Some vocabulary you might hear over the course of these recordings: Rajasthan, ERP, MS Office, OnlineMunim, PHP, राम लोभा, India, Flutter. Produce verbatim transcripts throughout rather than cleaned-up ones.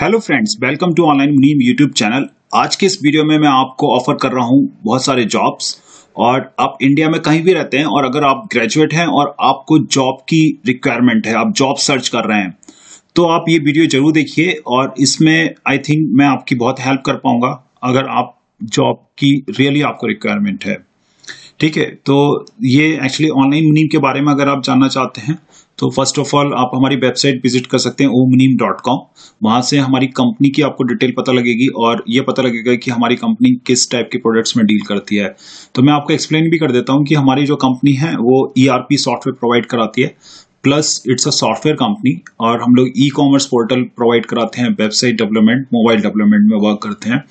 Hello friends, welcome to online Munim YouTube channel. आज के इस वीडियो में मैं आपको ऑफर कर रहा हूं बहुत सारे जॉब्स, और आप इंडिया में कहीं भी रहते हैं और अगर आप ग्रेजुएट हैं और आपको जॉब की रिक्वायरमेंट है, आप जॉब सर्च कर रहे हैं, तो आप ये वीडियो जरूर देखिए और इसमें आई थिंक मैं आपकी बहुत हेल्प कर पाऊंगा अगर आप जॉब की रियली आपको रिक्वायरमेंट है। ठीक है, तो ये एक्चुअली ऑनलाइन मुनीम के बारे में अगर आप जानना चाहते हैं तो फर्स्ट ऑफ ऑल आप हमारी वेबसाइट विजिट कर सकते हैं ओ मुनीम डॉट कॉम। वहाँ से हमारी कंपनी की आपको डिटेल पता लगेगी और ये पता लगेगा कि हमारी कंपनी किस टाइप के प्रोडक्ट्स में डील करती है। तो मैं आपको एक्सप्लेन भी कर देता हूँ कि हमारी जो कंपनी है वो E R P software provide कराती है, plus it's a software company, और हम लोग ई कॉमर्स पोर्टल प्रोवाइड कराते हैं, वेबसाइट डेवलपमेंट, मोबाइल डेवलपमेंट में वर्क करते हैं।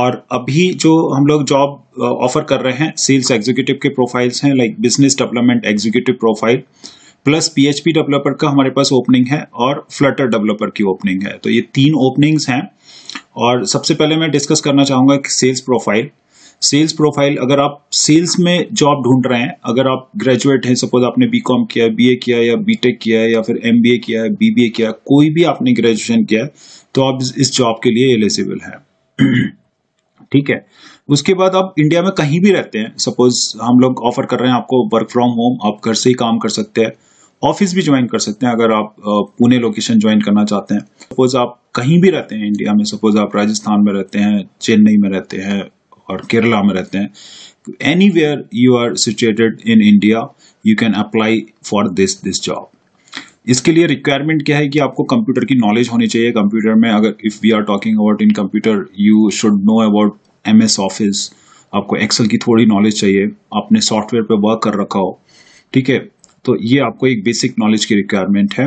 और अभी जो हम लोग जॉब ऑफर कर रहे हैं सेल्स एग्जीक्यूटिव के प्रोफाइल्स हैं, like business development executive profile, plus P H P developer का हमारे पास ओपनिंग है और फ्लटर डेवलपर की ओपनिंग है। तो ये तीन ओपनिंग्स हैं। और सबसे पहले मैं डिस्कस करना चाहूँगा कि सेल्स प्रोफाइल सेल्स प्रोफाइल अगर आप सेल्स में जॉब ढूंढ रहे हैं, अगर आप ग्रेजुएट हैं, सपोज आपने बी कॉम किया है, बी ए किया है, या बी टेक किया है, या फिर एम बी ए किया है, बी बी ए किया है, कोई भी आपने ग्रेजुएशन किया है, तो आप इस जॉब के लिए एलिजिबल हैं। ठीक है, उसके बाद आप इंडिया में कहीं भी रहते हैं, सपोज हम लोग ऑफर कर रहे हैं आपको वर्क फ्रॉम होम, आप घर से ही काम कर सकते हैं, ऑफिस भी ज्वाइन कर सकते हैं अगर आप पुणे लोकेशन ज्वाइन करना चाहते हैं। सपोज आप कहीं भी रहते हैं इंडिया में, सपोज आप राजस्थान में रहते हैं, चेन्नई में रहते हैं और केरला में रहते हैं, anywhere you are situated in India you can apply for this this job. इसके लिए रिक्वायरमेंट क्या है कि आपको कंप्यूटर की नॉलेज होनी चाहिए। कंप्यूटर में अगर if we are talking about in computer you should know about M S Office, आपको एक्सेल की थोड़ी नॉलेज चाहिए, आपने सॉफ्टवेयर पे वर्क कर रखा हो। ठीक है, तो ये आपको एक बेसिक नॉलेज की रिक्वायरमेंट है।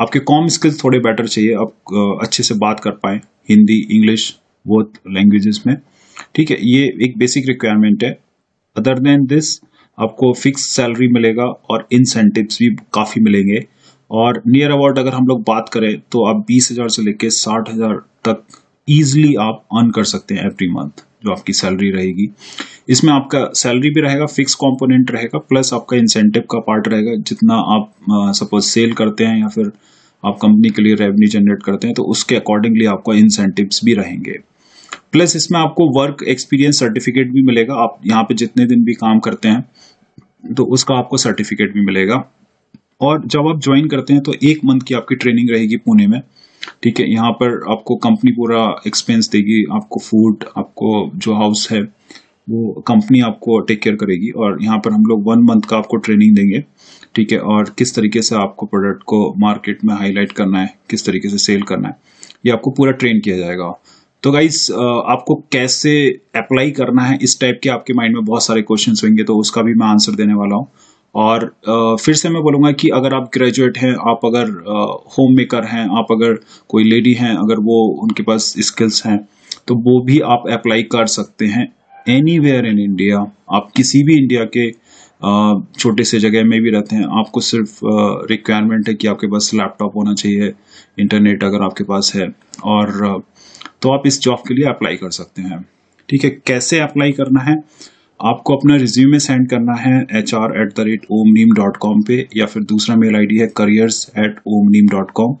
आपके कॉम स्किल्स थोड़े बेटर चाहिए, आप अच्छे से बात कर पाएँ हिंदी इंग्लिश बोथ लैंग्वेजेस में। ठीक है, ये एक बेसिक रिक्वायरमेंट है। अदर देन दिस आपको फिक्स सैलरी मिलेगा और इंसेंटिव्स भी काफ़ी मिलेंगे। और नियर अबाउट अगर हम लोग बात करें तो आप बीस हज़ार से लेकर साठ हज़ार तक ईजिली आप अर्न कर सकते हैं एवरी मंथ, जो आपकी सैलरी रहेगी। इसमें आपका सैलरी भी रहेगा, फिक्स कंपोनेंट रहेगा, प्लस आपका इंसेंटिव का पार्ट रहेगा। जितना आप सपोज सेल करते हैं या फिर आप कंपनी के लिए रेवेन्यू जनरेट करते हैं तो उसके अकॉर्डिंगली आपका इंसेंटिव्स भी रहेंगे। प्लस इसमें आपको वर्क एक्सपीरियंस सर्टिफिकेट भी मिलेगा, आप यहाँ पे जितने दिन भी काम करते हैं तो उसका आपको सर्टिफिकेट भी मिलेगा। और जब आप ज्वाइन करते हैं तो एक मंथ की आपकी ट्रेनिंग रहेगी पुणे में। ठीक है, यहाँ पर आपको कंपनी पूरा एक्सपेंस देगी, आपको फूड, आपको जो हाउस है वो कंपनी आपको टेक केयर करेगी, और यहाँ पर हम लोग वन मंथ का आपको ट्रेनिंग देंगे। ठीक है, और किस तरीके से आपको प्रोडक्ट को मार्केट में हाईलाइट करना है, किस तरीके से सेल करना है, ये आपको पूरा ट्रेन किया जाएगा। तो गाइज आपको कैसे अप्लाई करना है, इस टाइप के आपके माइंड में बहुत सारे क्वेश्चन होंगे, तो उसका भी मैं आंसर देने वाला हूँ। और फिर से मैं बोलूँगा कि अगर आप ग्रेजुएट हैं, आप अगर होम मेकर हैं, आप अगर कोई लेडी हैं, अगर वो उनके पास स्किल्स हैं तो वो भी आप अप्लाई कर सकते हैं एनीवेयर इन इंडिया। आप किसी भी इंडिया के छोटे से जगह में भी रहते हैं, आपको सिर्फ रिक्वायरमेंट है कि आपके पास लैपटॉप होना चाहिए, इंटरनेट अगर आपके पास है, और तो आप इस जॉब के लिए अप्लाई कर सकते हैं। ठीक है, कैसे अप्लाई करना है, आपको अपना रिज्यूमे सेंड करना है H R at the rate O Munim dot com पे, या फिर दूसरा मेल आईडी है careers at O Munim dot com.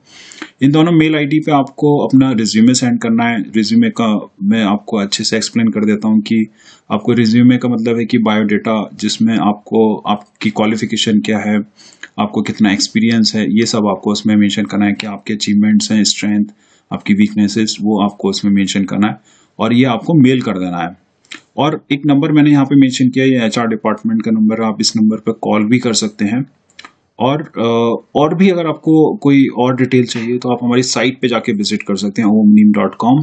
इन दोनों मेल आईडी पे आपको अपना रिज्यूमे सेंड करना है। रिज्यूमे का मैं आपको अच्छे से एक्सप्लेन कर देता हूँ कि आपको रिज्यूमे का मतलब है कि बायोडाटा, जिसमें आपको आपकी क्वालिफिकेशन क्या है, आपको कितना एक्सपीरियंस है, ये सब आपको उसमें मेंशन करना है कि आपके अचीवमेंट्स हैं, स्ट्रेंथ, आपकी वीकनेसेस, वो आपको उसमें मेंशन करना है और ये आपको मेल कर देना है। और एक नंबर मैंने यहाँ पे मेंशन किया है, ये एच आर डिपार्टमेंट का नंबर है, आप इस नंबर पर कॉल भी कर सकते हैं। और और भी अगर आपको कोई और डिटेल चाहिए तो आप हमारी साइट पे जाके विजिट कर सकते हैं ओ मुनीम डॉट कॉम।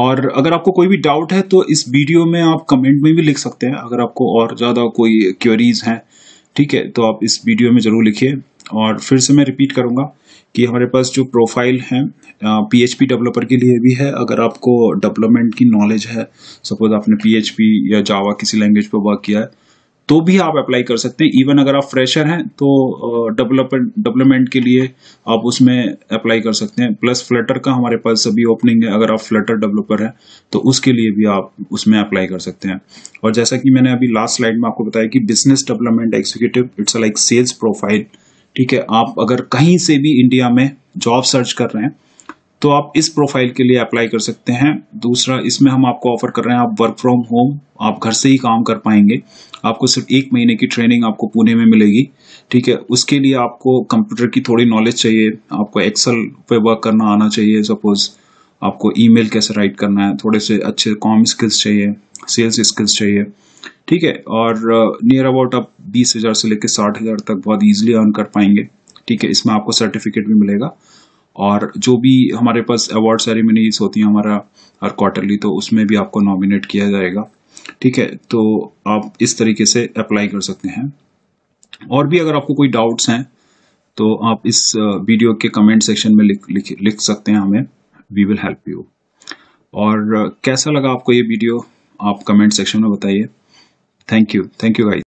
और अगर आपको कोई भी डाउट है तो इस वीडियो में आप कमेंट में भी लिख सकते हैं, अगर आपको और ज़्यादा कोई क्वेरीज हैं। ठीक है, तो आप इस वीडियो में ज़रूर लिखिए। और फिर से मैं रिपीट करूँगा कि हमारे पास जो प्रोफाइल है पी एच पी डेवलपर के लिए भी है। अगर आपको डेवलपमेंट की नॉलेज है, सपोज आपने पी एच पी या जावा किसी लैंग्वेज पर वर्क किया है, तो भी आप अप्लाई कर सकते हैं। इवन अगर आप फ्रेशर हैं तो डेवलपर डेवलपमेंट के लिए आप उसमें अप्लाई कर सकते हैं। प्लस फ्लटर का हमारे पास अभी ओपनिंग है, अगर आप फ्लटर डेवलपर हैं तो उसके लिए भी आप उसमें अप्लाई कर सकते हैं। और जैसा कि मैंने अभी लास्ट स्लाइड में आपको बताया कि business development executive it's like sales profile. ठीक है, आप अगर कहीं से भी इंडिया में जॉब सर्च कर रहे हैं तो आप इस प्रोफाइल के लिए अप्लाई कर सकते हैं। दूसरा, इसमें हम आपको ऑफर कर रहे हैं आप वर्क फ्रॉम होम, आप घर से ही काम कर पाएंगे। आपको सिर्फ एक महीने की ट्रेनिंग आपको पुणे में मिलेगी, ठीक है। उसके लिए आपको कंप्यूटर की थोड़ी नॉलेज चाहिए, आपको एक्सेल पे वर्क करना आना चाहिए, सपोज आपको ईमेल कैसे राइट करना है, थोड़े से अच्छे कॉम स्किल्स चाहिए, सेल्स स्किल्स चाहिए, ठीक है। और नियर अबाउट आप बीस हज़ार से लेकर साठ हज़ार तक बहुत ईजिली अर्न कर पाएंगे, ठीक है। इसमें आपको सर्टिफिकेट भी मिलेगा और जो भी हमारे पास अवार्ड सेरेमनीज होती हैं हमारा हर क्वार्टरली, तो उसमें भी आपको नॉमिनेट किया जाएगा, ठीक है। तो आप इस तरीके से अप्लाई कर सकते हैं। और भी अगर आपको कोई डाउट्स हैं तो आप इस वीडियो के कमेंट सेक्शन में लिख लिख, लिख सकते हैं हमें, वी विल हेल्प यू। और कैसा लगा आपको ये वीडियो, आप कमेंट सेक्शन में बताइए। Thank you, thank you guys.